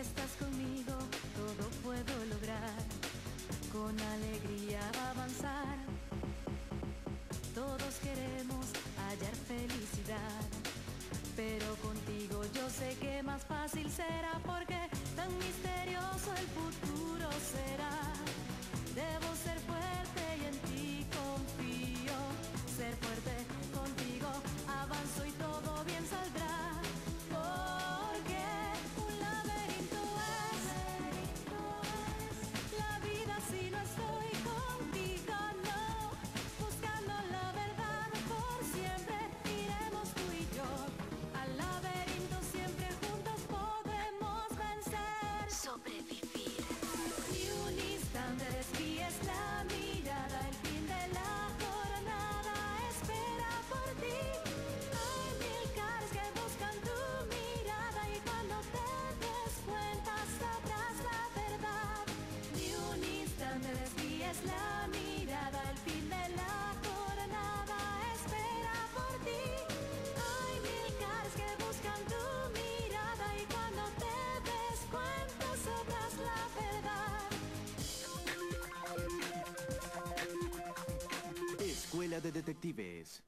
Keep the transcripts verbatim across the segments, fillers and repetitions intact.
estás conmigo, todo puedo lograr. Con alegría avanzar. Todos queremos hallar felicidad, pero contigo yo sé que más fácil será, porque tan misterioso el futuro será. Debo ser fuerte y en ti confío. Ser fuerte contigo, avanzo y todo bien saldrá. Porque un laberinto es la vida si no estoy contigo, no. Buscando la verdad por siempre iremos tú y yo. Al laberinto siempre juntos podemos vencer. Sobrevivir. Ni un instante desvíes la mirada, el fin de la jornada espera por ti. Hay mil caras que buscan tu mirada y cuando te des cuenta sabrás la verdad. Ni un instante desvíes la mirada, el fin de la jornada espera por ti. Hay mil caras que buscan tu mirada y cuando te des cuenta sabrás la verdad. Escuela de Detectives.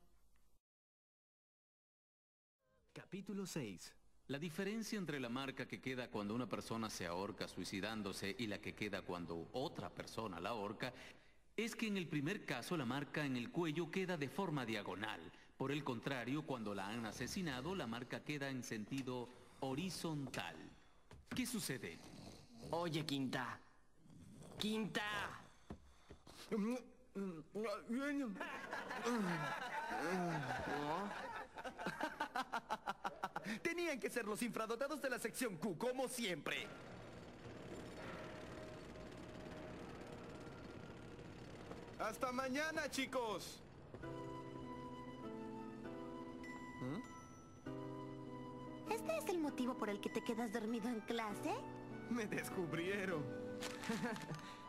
Capítulo seis. La diferencia entre la marca que queda cuando una persona se ahorca suicidándose y la que queda cuando otra persona la ahorca es que en el primer caso la marca en el cuello queda de forma diagonal. Por el contrario, cuando la han asesinado, la marca queda en sentido horizontal. ¿Qué sucede? Oye, Quinta. ¡Quinta! Tenían que ser los infradotados de la sección Q, como siempre. ¡Hasta mañana, chicos! ¿Este es el motivo por el que te quedas dormido en clase? Me descubrieron.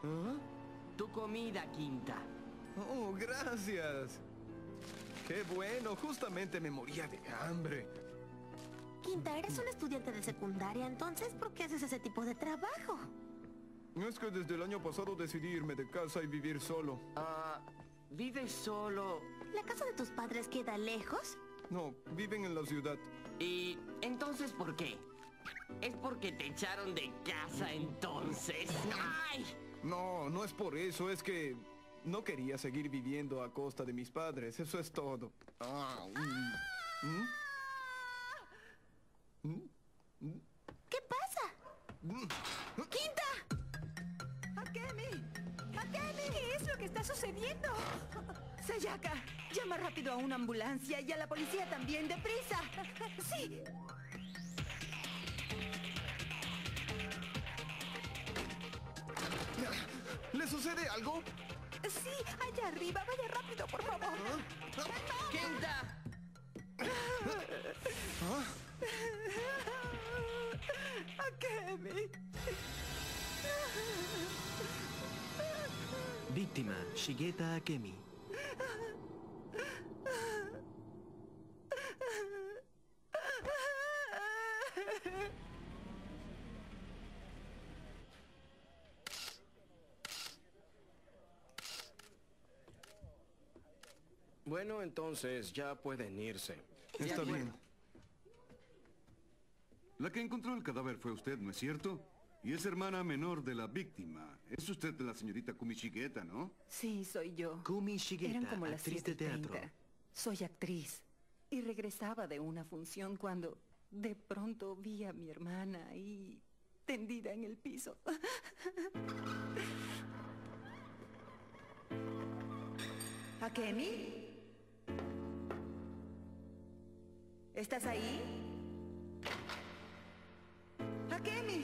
¿Ah? Tu comida, Quinta. Oh, gracias. Qué bueno, justamente me moría de hambre. Quinta, eres un estudiante de secundaria, entonces ¿por qué haces ese tipo de trabajo? Es que desde el año pasado decidí irme de casa y vivir solo. Ah, ¿vives solo? ¿La casa de tus padres queda lejos? No, viven en la ciudad. ¿Y entonces por qué? ¿Es porque te echaron de casa entonces? ¡Ay! No, no es por eso, es que no quería seguir viviendo a costa de mis padres, eso es todo. Ah, mm. ¿Mm? ¿Mm? ¿Qué pasa? Mm. ¡Quinta! ¡Akemi! ¡Akemi! ¿Qué es lo que está sucediendo? Sayaka, llama rápido a una ambulancia y a la policía también, deprisa. ¡Sí! ¿Le sucede algo? Sí, allá arriba. Vaya rápido, por favor. ¿Ah? ¡Quinta! ¿Ah? ¡Akemi! Víctima, Shigeta Akemi. Bueno, entonces ya pueden irse. Está bien. La que encontró el cadáver fue usted, ¿no es cierto? Y es hermana menor de la víctima. Es usted la señorita Kumi Shigeta, ¿no? Sí, soy yo. Kumi Shigeta, eran como las actriz de teatro. Soy actriz. Y regresaba de una función cuando de pronto vi a mi hermana ahí tendida en el piso. ¿Akemi? ¿Estás ahí? ¡Akemi!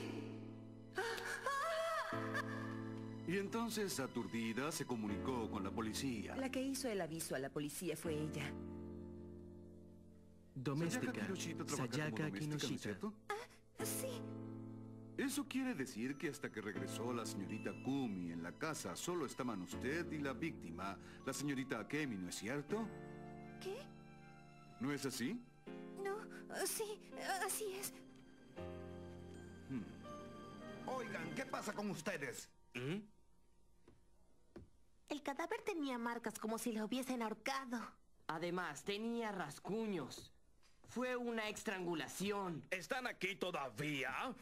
Y entonces, aturdida, se comunicó con la policía. La que hizo el aviso a la policía fue ella. Doméstica. Sayaka Kinoshita. Ah, sí. Eso quiere decir que hasta que regresó la señorita Kumi en la casa, solo estaban usted y la víctima, la señorita Akemi, ¿no es cierto? ¿Qué? ¿No es así? No, sí, así es. Hmm. Oigan, ¿qué pasa con ustedes? ¿Mm? El cadáver tenía marcas como si lo hubiesen ahorcado. Además, tenía rasguños. Fue una estrangulación. ¿Están aquí todavía?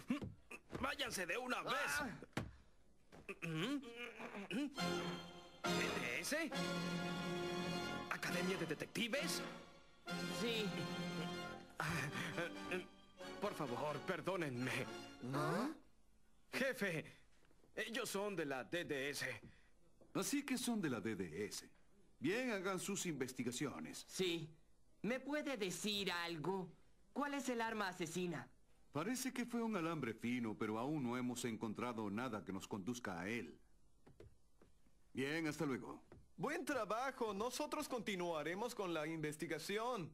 ¡Váyanse de una vez! Ah. ¿D D S? ¿Academia de Detectives? Sí. Por favor, perdónenme. ¿Ah? Jefe, ellos son de la D D S. Así que son de la D D S. Bien, hagan sus investigaciones. Sí. ¿Me puede decir algo? ¿Cuál es el arma asesina? Parece que fue un alambre fino, pero aún no hemos encontrado nada que nos conduzca a él. Bien, hasta luego. Buen trabajo. Nosotros continuaremos con la investigación.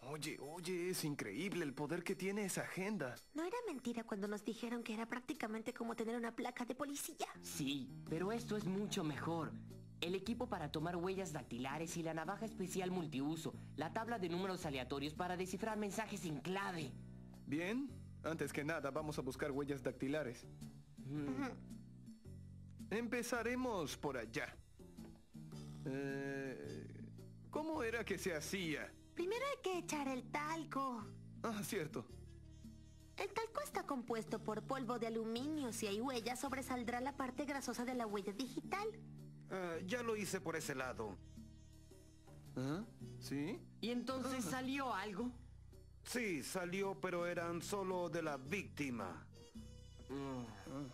Oye, oye, es increíble el poder que tiene esa agenda. ¿No era mentira cuando nos dijeron que era prácticamente como tener una placa de policía? Sí, pero esto es mucho mejor. El equipo para tomar huellas dactilares y la navaja especial multiuso, la tabla de números aleatorios para descifrar mensajes sin clave. Bien, antes que nada vamos a buscar huellas dactilares. Mm. Empezaremos por allá. Eh, ¿Cómo era que se hacía? Primero hay que echar el talco. Ah, cierto. El talco está compuesto por polvo de aluminio. Si hay huellas, sobresaldrá la parte grasosa de la huella digital. Uh, ya lo hice por ese lado. ¿Ah? ¿Sí? ¿Y entonces uh-huh. salió algo? Sí, salió, pero eran solo de la víctima. Uh-huh.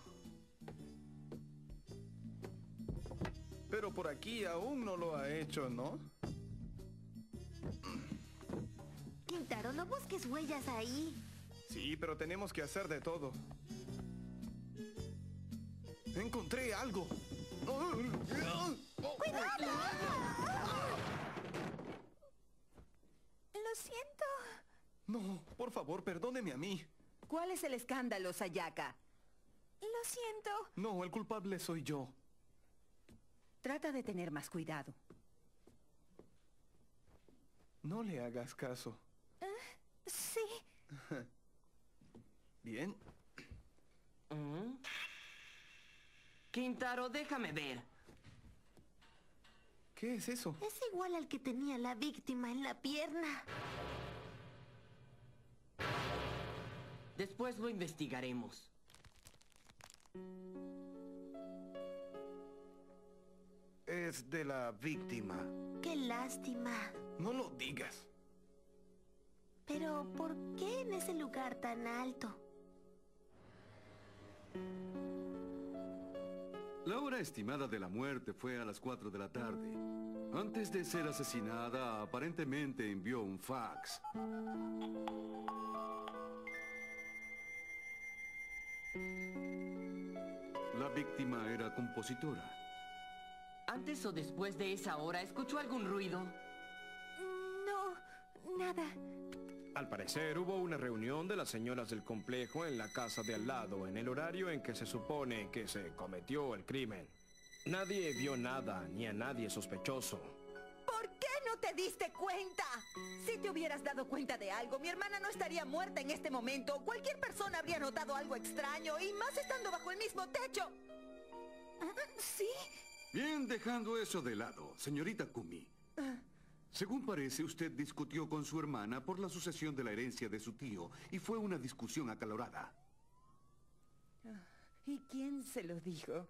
Pero por aquí aún no lo ha hecho, ¿no? Quintaro, no busques huellas ahí. Sí, pero tenemos que hacer de todo. Encontré algo. ¡Cuidado! Lo siento. No, por favor, perdóneme a mí. ¿Cuál es el escándalo, Sayaka? Lo siento. No, el culpable soy yo. Trata de tener más cuidado. No le hagas caso. Sí. Bien. ¿Mm? Quintaro, déjame ver. ¿Qué es eso? Es igual al que tenía la víctima en la pierna. Después lo investigaremos. Es de la víctima. Qué lástima. No lo digas. Pero, ¿por qué en ese lugar tan alto? La hora estimada de la muerte fue a las cuatro de la tarde. Antes de ser asesinada, aparentemente envió un fax. La víctima era compositora. Antes o después de esa hora, ¿escuchó algún ruido? No, nada. Al parecer, hubo una reunión de las señoras del complejo en la casa de al lado, en el horario en que se supone que se cometió el crimen. Nadie vio nada, ni a nadie sospechoso. ¿Por qué no te diste cuenta? Si te hubieras dado cuenta de algo, mi hermana no estaría muerta en este momento. Cualquier persona habría notado algo extraño, y más estando bajo el mismo techo. ¿Sí? Bien, dejando eso de lado, señorita Kumi. Uh. Según parece, usted discutió con su hermana por la sucesión de la herencia de su tío, y fue una discusión acalorada. ¿Y quién se lo dijo?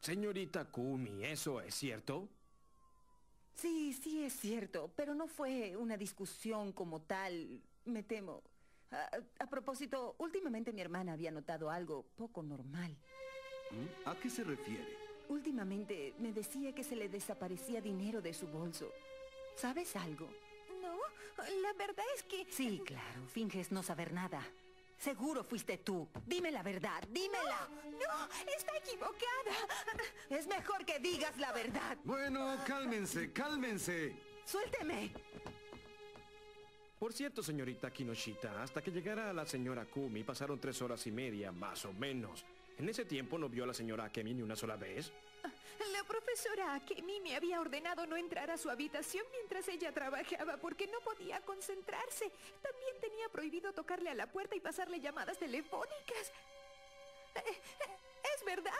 Señorita Kumi, ¿eso es cierto? Sí, sí es cierto, pero no fue una discusión como tal, me temo. A, a propósito, últimamente mi hermana había notado algo poco normal. ¿A qué se refiere? Últimamente me decía que se le desaparecía dinero de su bolso. ¿Sabes algo? No, la verdad es que... Sí, claro, finges no saber nada. Seguro fuiste tú. Dime la verdad, dímela. No, no, está equivocada. Es mejor que digas la verdad. Bueno, cálmense, cálmense. Suélteme. Por cierto, señorita Kinoshita, hasta que llegara la señora Kumi pasaron tres horas y media, más o menos. ¿En ese tiempo no vio a la señora Akemi ni una sola vez? Le profesora Akemi me había ordenado no entrar a su habitación mientras ella trabajaba porque no podía concentrarse. También tenía prohibido tocarle a la puerta y pasarle llamadas telefónicas. ¡Es verdad!